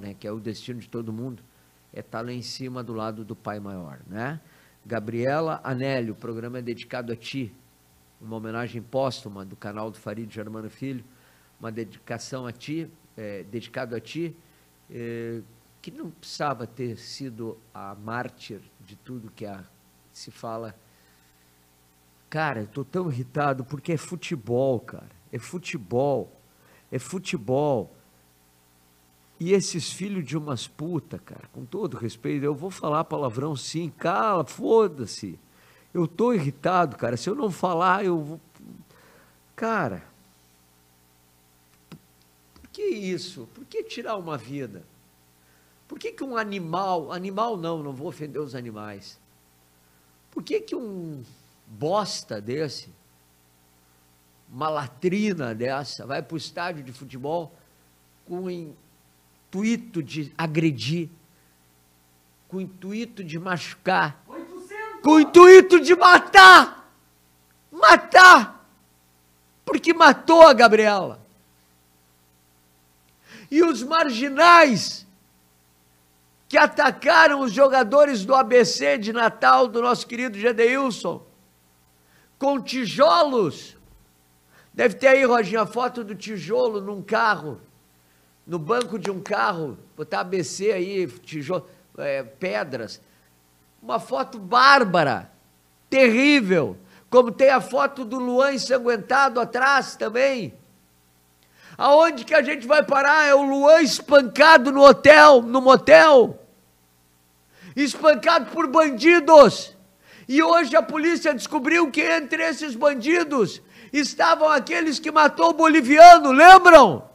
né, que é o destino de todo mundo, é estar lá em cima do lado do Pai Maior, né? Gabriela Anelli, o programa é dedicado a ti, uma homenagem póstuma do canal do Farid Germano Filho, uma dedicação a ti, dedicado a ti, que não precisava ter sido a mártir de tudo que se fala. Cara, eu estou tão irritado porque é futebol, cara, é futebol, e esses filhos de umas puta, cara, com todo respeito, eu vou falar palavrão sim, cala, foda-se, eu tô irritado, cara, se eu não falar, eu vou, cara, por que isso? Por que tirar uma vida? Por que que um animal não vou ofender os animais, por que que um bosta desse, uma latrina dessa, vai para o estádio de futebol com o intuito de agredir, com o intuito de machucar, 800. Com o intuito de matar, porque matou a Gabriela. E os marginais que atacaram os jogadores do ABC de Natal, do nosso querido Gedeilson, com tijolos. Deve ter aí, Roginho, a foto do tijolo num carro, no banco de um carro, botar ABC aí, tijolo, pedras. Uma foto bárbara, terrível, como tem a foto do Luan ensanguentado atrás também. Aonde que a gente vai parar? É o Luan espancado no hotel, no motel, espancado por bandidos. E hoje a polícia descobriu que entre esses bandidos estavam aqueles que matou o boliviano, lembram?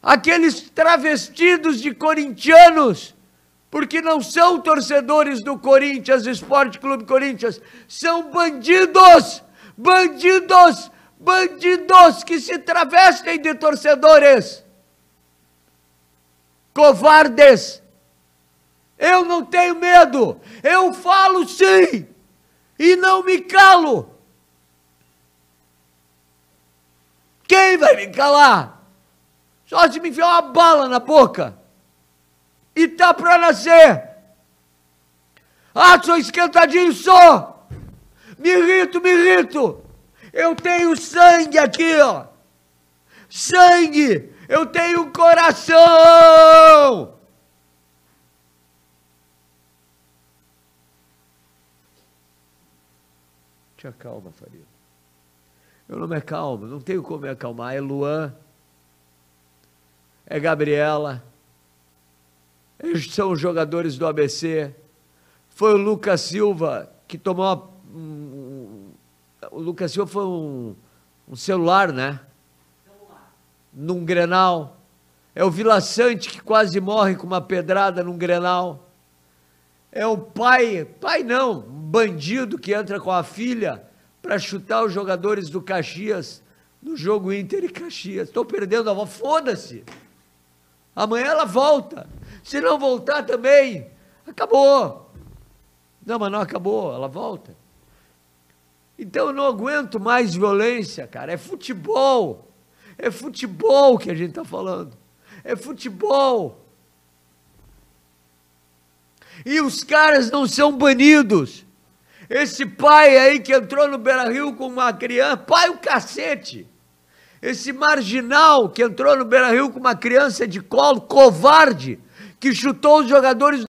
Aqueles travestidos de corintianos, porque não são torcedores do Corinthians, Esporte Clube Corinthians, são bandidos que se travestem de torcedores, covardes. Eu não tenho medo, eu falo sim, e não me calo. Quem vai me calar? Só se me enfiar uma bala na boca. E tá pra nascer. Ah, sou esquentadinho, sou. Me irrito. Eu tenho sangue aqui, ó. Sangue. Eu tenho coração. Te acalma, Farid. Eu não me acalmo, não tenho como me acalmar. É Luan, é Gabriela, eles são os jogadores do ABC. Foi o Lucas Silva que tomou o Lucas Silva foi um celular, né? Num Grenal. É o Vila Sante que quase morre com uma pedrada num Grenal. É o pai não, bandido que entra com a filha para chutar os jogadores do Caxias, no jogo Inter e Caxias. Estou perdendo a avó, foda-se. Amanhã ela volta. Se não voltar também, acabou. Não, mas não acabou, ela volta. Então eu não aguento mais violência, cara. É futebol que a gente está falando. É futebol. E os caras não são banidos. Esse pai aí que entrou no Beira-Rio com uma criança, pai o cacete, esse marginal que entrou no Beira-Rio com uma criança de colo, covarde, que chutou os jogadores